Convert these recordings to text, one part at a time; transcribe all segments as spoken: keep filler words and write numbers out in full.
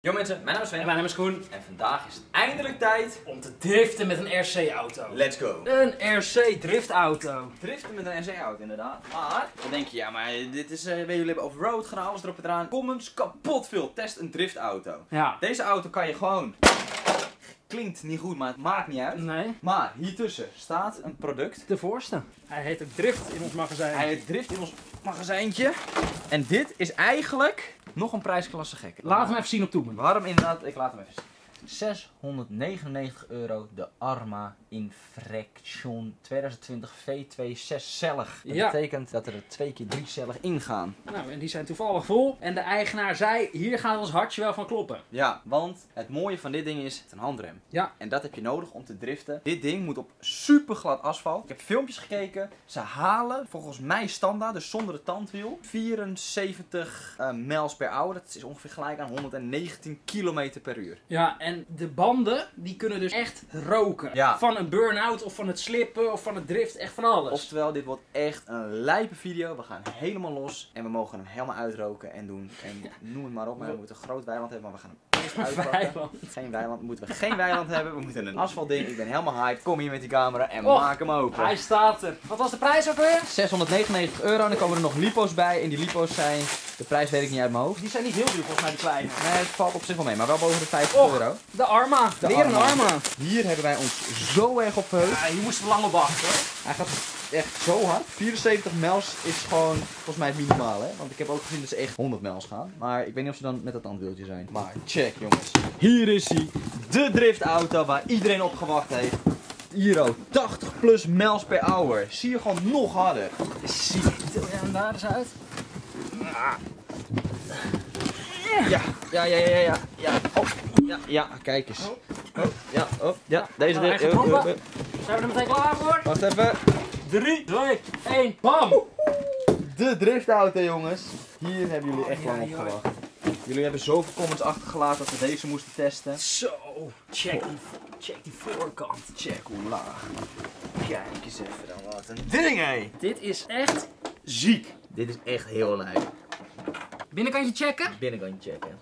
Yo mensen, mijn naam is Sven. En mijn naam is Koen. En vandaag is het eindelijk tijd om te driften met een R C-auto. Let's go. Een R C-driftauto. Driften met een R C-auto, inderdaad. Maar, dan denk je, ja maar dit is, uh, weet jullie hebben overroad, gaan alles erop en eraan. Comments kapot veel, test een driftauto. Ja. Deze auto kan je gewoon... Klinkt niet goed, maar het maakt niet uit. Nee. Maar hiertussen staat een product. De voorste. Hij heet ook Drift in ons magazijn. Hij heet Drift in ons magazijntje. En dit is eigenlijk nog een prijsklasse gek. Laat hem even zien op toemen. Waarom inderdaad? Ik laat hem even zien. zeshonderdnegenennegentig euro, de ARRMA Infraction tweeduizend twintig V twee zescellig. Dat ja. betekent dat er twee keer driecellig ingaan. Nou, en die zijn toevallig vol. En de eigenaar zei, hier gaat ons hartje wel van kloppen. Ja, want het mooie van dit ding is, het is een handrem. Ja. En dat heb je nodig om te driften. Dit ding moet op superglad asfalt. Ik heb filmpjes gekeken. Ze halen, volgens mij standaard, dus zonder het tandwiel, vierenzeventig uh, miles per hour. Dat is ongeveer gelijk aan honderdnegentien kilometer per uur. Ja, en de banden, die kunnen dus echt roken. Ja. Van een burn-out of van het slippen of van het drift, echt van alles. Oftewel, dit wordt echt een lijpe video. We gaan helemaal los en we mogen hem helemaal uitroken en doen. En ja. noem het maar op, maar we moeten een groot weiland hebben, maar we gaan hem eerst uitpakken. Weiland. Geen weiland, moeten we geen weiland hebben. We moeten een asfaltding. Ik ben helemaal hyped. Kom hier met die camera en Och, maak hem open. Hij staat er. Wat was de prijs ook weer? zeshonderdnegenennegentig euro en dan komen er nog lipo's bij. En die lipo's zijn... De prijs weet ik niet uit mijn hoofd. Die zijn niet heel duur volgens mij, die kleine. Nee, het valt op zich wel mee, maar wel boven de vijftig euro. De ARRMA. De Weer een ARRMA. Hier hebben wij ons zo erg op verheugd. Ja, hier moesten we lang op wachten. Hij gaat echt zo hard. vierenzeventig miles is gewoon volgens mij het minimaal, hè. Want ik heb ook gezien dat ze echt honderd miles gaan. Maar ik weet niet of ze dan met dat tandwieltje zijn. Maar check, jongens. Hier is hij. De driftauto waar iedereen op gewacht heeft. Hier ook. tachtig plus miles per hour. Zie je gewoon nog harder. Zie je hem daar eens uit? Ja, ja, ja, ja, ja, ja, oh, ja, ja, kijk eens. Oh, ja, oh, ja, deze nou, ding. Oh, oh, oh. Zijn we er meteen klaar voor? Wacht even. drie, twee, één, bam! De driftauto, jongens. Hier hebben jullie echt oh, lang ja, op gewacht. Jullie hebben zoveel comments achtergelaten dat we deze moesten testen. Zo, check, oh. die, check die voorkant. Check hoe laag. Kijk eens even dan, wat een ding, hé. Dit is echt ziek. Dit is echt heel lijp. Binnenkantje checken? Binnenkantje checken.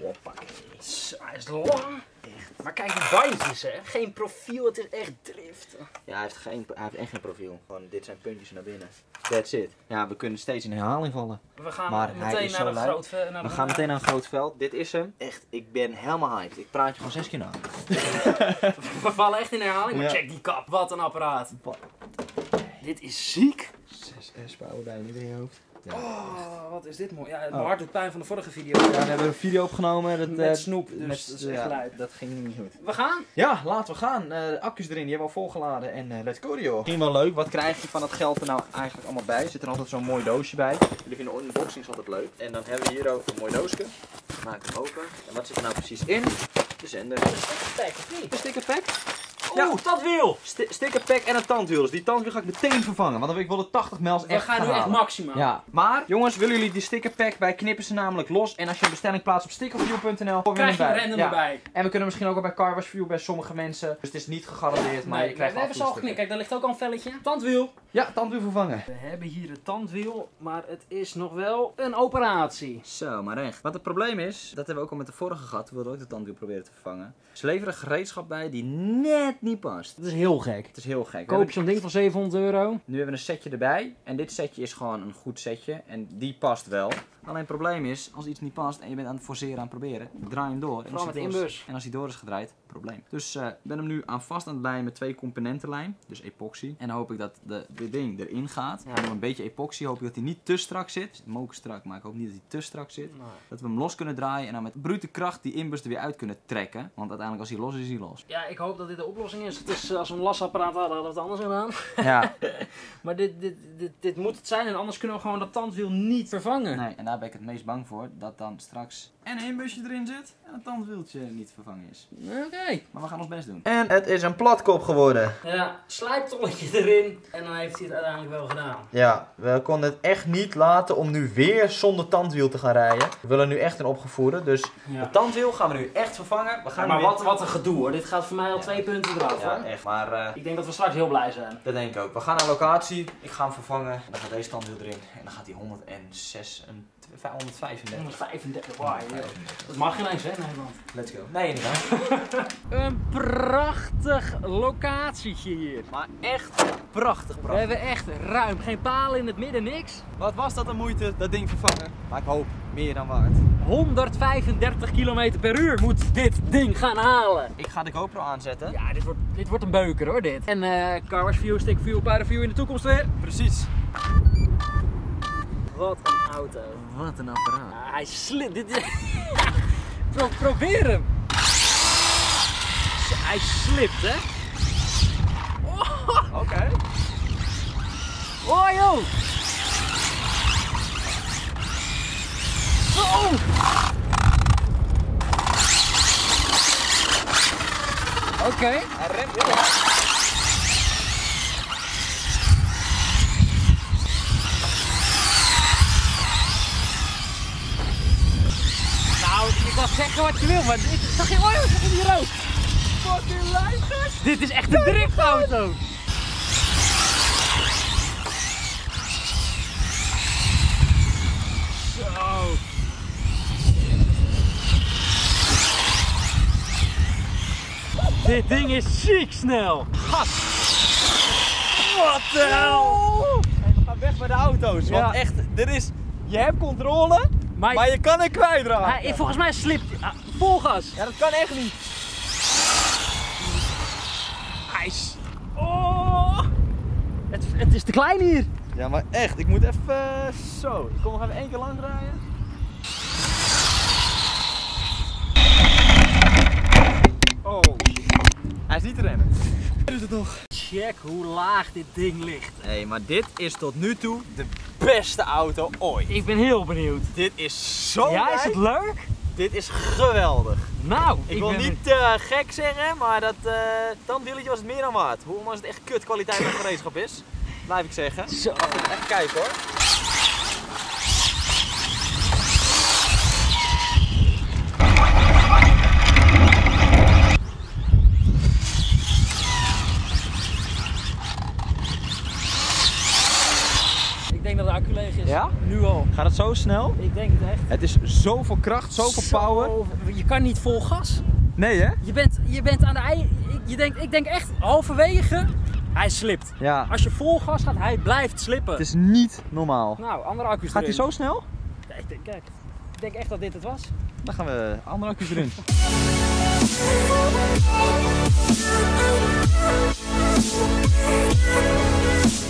Hoppakee. Zo, hij is lang. Echt. Maar kijk die bandjes, hè. Geen profiel, het is echt drift. Ja, hij heeft, geen, hij heeft echt geen profiel. Gewoon, dit zijn puntjes naar binnen. That's it. Ja, we kunnen steeds in herhaling vallen. We gaan maar meteen naar een, groot, naar een We gaan meteen naar een groot veld. Dit is hem. Echt, ik ben helemaal hyped. Ik praat je gewoon zes keer na. We vallen echt in herhaling, maar ja. check die kap. Wat een apparaat. Wat? Dit is ziek. zes S-power bij in je hoofd. Ja, oh, wat is dit mooi. Ja, het oh. hart doet pijn van de vorige video. Ja, we hebben een video opgenomen. Dat, met snoep, dus met, dat is echt ja, dat ging niet goed. We gaan? Ja, laten we gaan. Uh, de accu's erin, die hebben we al volgeladen. En uh, let's go, joh. Ging wel leuk. Wat krijg je van dat geld er nou eigenlijk allemaal bij? Zit er altijd zo'n mooi doosje bij. Jullie vinden de unboxings altijd leuk. En dan hebben we hier ook een mooi doosje. Maak hem open. En wat zit er nou precies in? De zender. Een stickerpack, of niet? Een stickerpack? Ja, oh, tandwiel! St stickerpack en een tandwiel. Dus die tandwiel ga ik meteen vervangen. Want dan wil ik de tachtig miles echt We gaan nu echt maximaal. Ja. Maar, jongens, willen jullie die stickerpack? Wij knippen ze namelijk los. En als je een bestelling plaatst op sticker for you punt n l, kom je erbij. Krijg je random ja. erbij. En we kunnen misschien ook al bij carwash for you bij sommige mensen. Dus het is niet gegarandeerd, maar nee, je krijgt altijd. We hebben ze al geknipt. Kijk, daar ligt ook al een velletje. Tandwiel. Ja, tandwiel vervangen. We hebben hier het tandwiel, maar het is nog wel een operatie. Zo, maar echt. Wat het probleem is, dat hebben we ook al met de vorige gehad. We wilden ook de tandwiel proberen te vervangen. Ze leveren gereedschap bij die net niet past. Het is heel gek. Het is heel gek. Koop je zo'n ding van zevenhonderd euro. Nu hebben we een setje erbij. En dit setje is gewoon een goed setje. En die past wel. Alleen het probleem is, als iets niet past en je bent aan het forceren, aan het proberen, draai hem door. Vooral met de inbus. En als hij door is gedraaid, probleem. Dus ik uh, ben hem nu aan vast aan het lijmen met twee componentenlijm. Dus epoxy. En dan hoop ik dat de, de ding erin gaat. Ja. Met een beetje epoxy hoop ik dat hij niet te strak zit. Het is mokerstrak, maar ik hoop niet dat hij te strak zit. Nee. Dat we hem los kunnen draaien en dan met brute kracht die inbus er weer uit kunnen trekken. Want uiteindelijk als hij los is, is hij los. Ja, ik hoop dat dit de oplossing is. Het is als we een lasapparaat hadden, hadden we het anders gedaan. Ja. Maar dit, dit, dit, dit moet het zijn en anders kunnen we gewoon dat tandwiel niet vervangen. Nee, en daar ben ik het meest bang voor, dat dan straks en een inbusje erin zit en het tandwieltje niet vervangen is. Oké. Okay. Maar we gaan ons best doen. En het is een platkop geworden. Ja, slijptolletje erin en dan heeft hij het uiteindelijk wel gedaan. Ja, we konden het echt niet laten om nu weer zonder tandwiel te gaan rijden. We willen nu echt een opgevoerde, dus ja. het tandwiel gaan we nu echt vervangen. We gaan ja, maar wat, wat een gedoe hoor, dit gaat voor mij al ja. twee punten eraf. Ja, echt. Maar uh, ik denk dat we straks heel blij zijn. Dat denk ik ook. We gaan naar locatie, ik ga hem vervangen. Dan gaat deze tandwiel erin en dan gaat hij honderdzes en vijfhonderdvijfendertig. honderdvijfendertig, wow. Dat mag geen eens, hè? Nee, man. Let's go. Nee, inderdaad. Een prachtig locatietje hier. Maar echt prachtig, prachtig. We hebben echt ruim. Geen palen in het midden, niks. Wat was dat een moeite, dat ding vervangen? Maar ik hoop, meer dan waard. honderdvijfendertig kilometer per uur moet dit ding gaan halen. Ik ga de GoPro aanzetten. Ja, dit wordt, dit wordt een beuker hoor, dit. En uh, carwash for you, sticker for you, paarden for you in de toekomst weer. Precies. Wat een auto. Wat een apparaat. Ah, hij slidt. Dit... Pro probeer hem. Hij slipt, hè. Oh. Oké. Okay. Oh, joh. Oh. Oké. Okay. Hij remt heel erg. Zeggen wat je wil, maar ik zag geen oorlog in die rook. Fucking lijfjes. Dit is echt een driftauto. Zo. Dit ding is ziek snel. Gas. Wat de hel. Hey, we gaan weg bij de auto's, want ja. Echt, er is, je hebt controle. Maar, maar je kan hem kwijtraken. Hij, volgens mij slipt hij. Ah, vol gas. Ja, dat kan echt niet. IJs. Oh. Het, het is te klein hier. Ja, maar echt. Ik moet even uh, zo. Ik kom nog even één keer lang draaien. Oh. Hij is niet te remmen. Doet het toch. Check hoe laag dit ding ligt. Hé, hey, maar dit is tot nu toe de beste auto ooit. Ik ben heel benieuwd. Dit is zo ja, leuk. Is het leuk? Dit is geweldig. Nou, ik, ik wil niet te uh, gek zeggen, maar dat uh, tandwieletje was het meer dan waard. Hoewel het echt kut kwaliteit van gereedschap is, blijf ik zeggen. Zo. Even kijken hoor. Ja? Nu al. Gaat het zo snel? Ik denk het echt. Het is zoveel kracht, zoveel zo... power. Je kan niet vol gas. Nee hè? Je bent, je bent aan de ei... Je denkt, ik denk echt halverwege, hij slipt. Ja. Als je vol gas gaat, hij blijft slippen. Het is niet normaal. Nou, andere accu's gaat erin. Gaat hij zo snel? Nee, ik denk, kijk, ik denk echt dat dit het was. Dan gaan we andere accu's erin.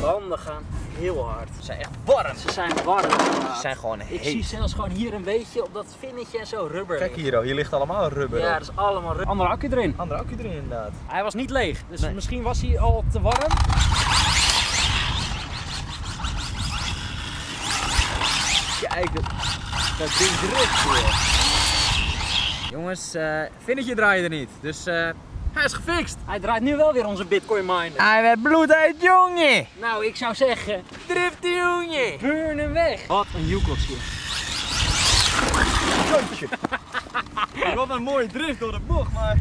Banden gaan heel hard. Ze zijn echt warm. Ze zijn warm. Ze zijn gewoon heet. Ik zie zelfs gewoon hier een beetje op dat vinnetje en zo rubber. Kijk hier, oh, hier ligt allemaal rubber. Ja, dat is allemaal rubber. Andere accu erin. Andere accu erin inderdaad. Hij was niet leeg, dus nee. Misschien was hij al te warm. Kijk, dat, dat ding drift weer. Jongens, uh, vinnetje draaide er niet, dus uh, hij is gefixt. Hij draait nu wel weer onze bitcoin miner. Hij werd bloed uit, jongen. Nou, ik zou zeggen, drift jongen. Burn hem weg. Wat een joekeltje. Wat een mooie drift door de bocht, maar...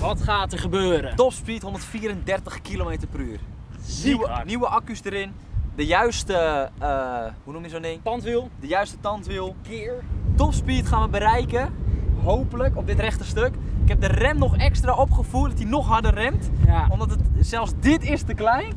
Wat gaat er gebeuren? Topspeed honderdvierendertig kilometer per uur. Nieuwe, nieuwe accu's erin. De juiste, uh, hoe noem je zo'n ding? Tandwiel. De juiste tandwiel. Keer. Topspeed gaan we bereiken. Hopelijk op dit rechte stuk. Ik heb de rem nog extra opgevoerd, dat hij nog harder remt. Ja. Omdat het, zelfs dit is te klein.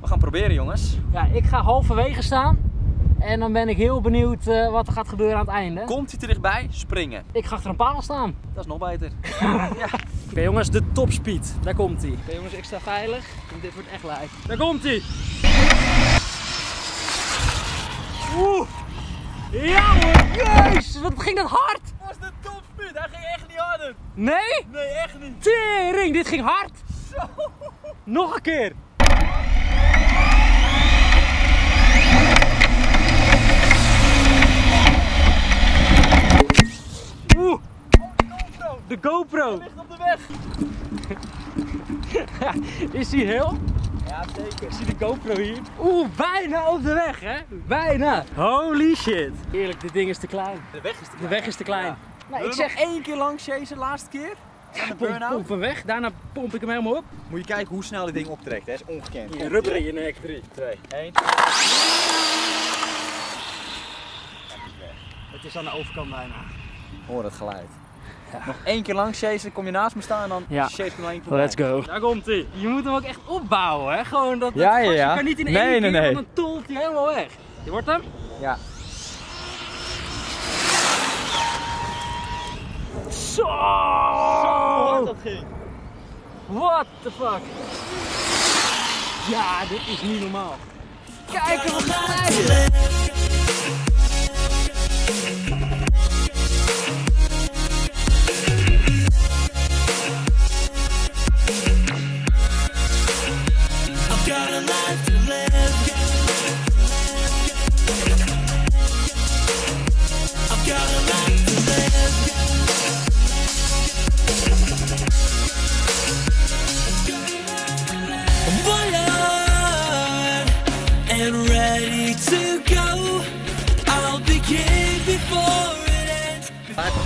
We gaan proberen jongens. Ja, ik ga halverwege staan. En dan ben ik heel benieuwd uh, wat er gaat gebeuren aan het einde. Komt hij te dichtbij, springen. Ik ga achter een paal staan. Dat is nog beter. Ja. Oké okay, jongens, de topspeed. Daar komt hij. Oké okay, jongens, ik sta veilig. Dit wordt echt lijp. Daar komt hij. Oeh. Ja hoor. Jezus, wat ging dat hard. Dat was de topspeed. Hij ging echt niet harder. Nee? Nee, echt niet. Tering, dit ging hard. Zo. Nog een keer. de GoPro. Hij ligt op de weg. Is die heel? Ja, zeker. Ik zie de GoPro hier. Oeh, bijna op de weg, hè? Bijna. Holy shit. Eerlijk, dit ding is te klein. De weg is te klein. De weg is te klein. Ja. Nou, ik zeg één keer langs deze laatste keer. Ja, de burn-out. Pomp hem weg, daarna pomp ik hem helemaal op. Moet je kijken hoe snel dit ding optrekt, hè? Dat is ongekend. Een rubber in je nek. drie, twee, één. Het is aan de overkant bijna. Hoor het geluid. Ja. Nog één keer langs chasen, kom je naast me staan en dan ja. Chase me één keer. Let's go. Daar komt hij. Je moet hem ook echt opbouwen, hè? Gewoon dat het ja, ja, ja. Kan niet in één nee, keer, nee, nee. Want dan tolt hij helemaal weg. Je wordt hem? Ja. Zo! Zo wat dat ging. What the fuck? Ja, dit is niet normaal. Kijk er wat uit!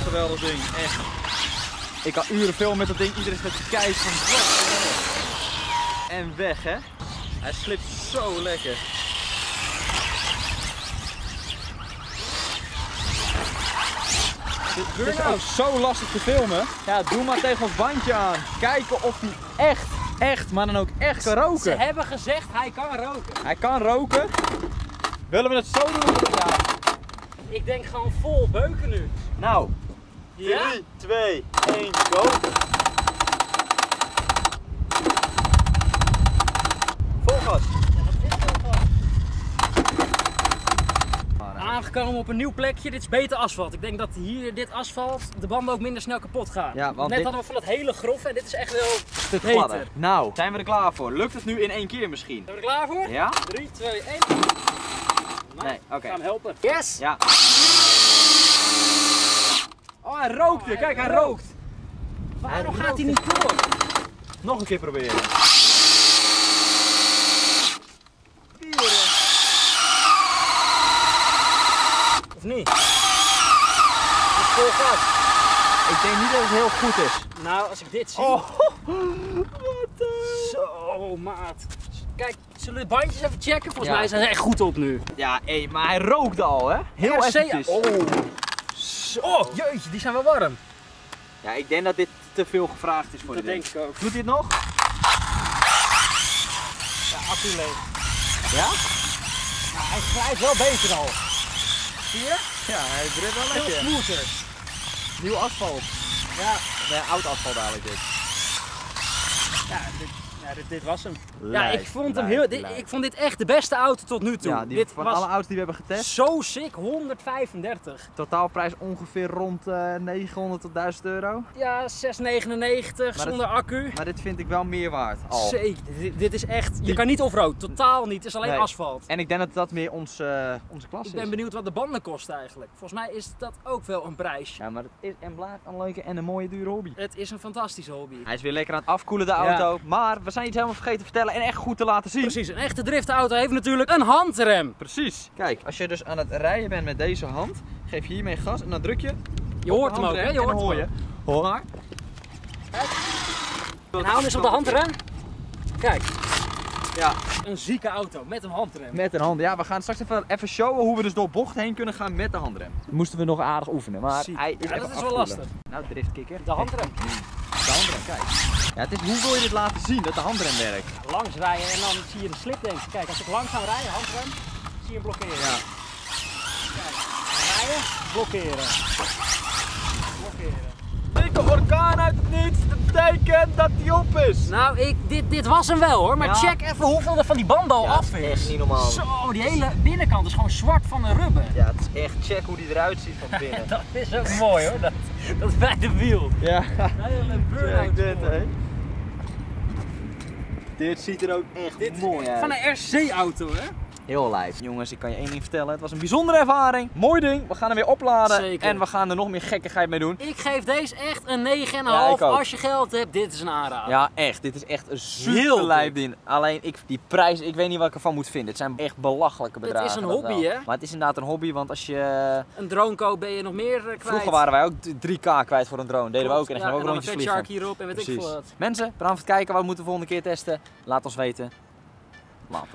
Geweldig ding, echt. Ik kan uren filmen met dat ding, iedereen staat te kijken van en weg, hè. Hij slipt zo lekker. Dit is ook zo lastig te filmen. Ja, doe maar tegen ons bandje aan. Kijken of hij echt, echt, maar dan ook echt kan roken. Ze hebben gezegd, hij kan roken. Hij kan roken. Willen we het zo doen? Ja. Ik denk gewoon vol beuken nu. Nou. Ja? drie, twee, één, go! Vol gas! Ja, dat is vol gas. Aangekomen op een nieuw plekje, dit is beter asfalt. Ik denk dat hier dit asfalt de banden ook minder snel kapot gaan. Ja, want net dit... hadden we van dat hele grof en dit is echt wel te gladder. Nou, zijn we er klaar voor? Lukt het nu in één keer misschien? Zijn we er klaar voor? Ja? drie, twee, één. Nou, nee, oké. Okay. Ik ga hem helpen. Yes! Ja. Oh, hij rookte. Oh, kijk, hij rookt. rookt. Waarom hij gaat hij niet door? Nog een keer proberen. Dieren. Of niet? Het vol gas. Ik denk niet dat het heel goed is. Nou, als ik dit zie. Oh, wat de... Zo, maat. Kijk, zullen we de bandjes even checken? Volgens ja. mij zijn ze echt goed op nu. Ja, hey, maar hij rookt al, hè? Heel eventjes. Oh. Oh, jeetje, die zijn wel warm. Ja, ik denk dat dit te veel gevraagd is voor dit ding. Dat denk ik ook. Doet dit nog? Ja, absoluut leeg. Ja? Ja, hij glijdt wel beter al. Zie je? Ja, hij drift wel lekker. Heel smoother. Nieuw asfalt. Ja. Nee, oud asfalt dadelijk dit. Ja, dit, ja, dit, dit was hem. Lijf, ja, ik vond, lijf, hem heel, dit, ik vond dit echt de beste auto tot nu toe. Ja, die, dit van was alle auto's die we hebben getest. Zo sick, honderdvijfendertig. Totaalprijs ongeveer rond uh, negenhonderd tot duizend euro. Ja, zeshonderdnegenennegentig zonder accu. Maar dit vind ik wel meer waard. Al. Zeker, dit, dit is echt, je kan niet offroad, totaal niet. Het is alleen nee. asfalt. En ik denk dat dat meer ons, uh, onze klas is. Ik ben benieuwd wat de banden kosten eigenlijk. Volgens mij is dat ook wel een prijs. Ja, maar het is en blijft een leuke en een mooie dure hobby. Het is een fantastische hobby. Hij is weer lekker aan het afkoelen de auto, ja. Maar we zijn iets helemaal vergeten te vertellen. En echt goed te laten zien. Precies, een echte driftauto heeft natuurlijk een handrem. Precies. Kijk, als je dus aan het rijden bent met deze hand, geef je hiermee gas en dan druk je. Je hoort hem ook, hè? Je hoort hoor je. Hoor maar. Kijk. En hou eens op de handrem. Kijk. Ja. Een zieke auto met een handrem. Met een hand. Ja, we gaan straks even, even showen hoe we dus door bocht heen kunnen gaan met de handrem. Moesten we nog aardig oefenen, maar ziek. Hij is ja, dat is afkoelen. Wel lastig. Nou, driftkikker. De handrem. De handrem, kijk. Ja, het is hoe wil je dit laten zien dat de handrem werkt? Langs rijden en dan zie je een slip denk ik. Kijk, als ik langzaam rij, handrem, zie je hem blokkeren. Ja. Kijk, rijden, blokkeren. Blokkeren. Dikke orkaan uit het niets, dat betekent dat die op is. Nou, ik, dit, dit was hem wel hoor, maar ja. Check even hoeveel er van die band al ja, af is. Dat is echt niet normaal. Zo, die hele binnenkant is gewoon zwart van de rubber. Ja, het is echt check hoe die eruit ziet van binnen. Dat is ook mooi hoor, dat, dat is bij de wiel. Ja. Dat hele burn-out dit, hè. Dit ziet er ook echt dit mooi uit. Van een R C auto hè? Heel lijf. Jongens, ik kan je één ding vertellen. Het was een bijzondere ervaring. Mooi ding. We gaan hem weer opladen. Zeker. En we gaan er nog meer gekkigheid mee doen. Ik geef deze echt een negen komma vijf. Ja, als je geld hebt, dit is een aanrader. Ja, echt. Dit is echt een super lijf ding. Alleen ik, die prijs, ik weet niet wat ik ervan moet vinden. Het zijn echt belachelijke bedragen. Het is een hobby, hè? Maar het is inderdaad een hobby, want als je... een drone koopt, ben je nog meer kwijt. Vroeger waren wij ook drie K kwijt voor een drone. Deden we ook. En dan gingen we ook rondjes vliegen. En dan een Fatshark hierop en weet ik veel wat. Mensen, bedankt voor het kijken. Wat moeten we de volgende keer testen? Laat ons weten. Later.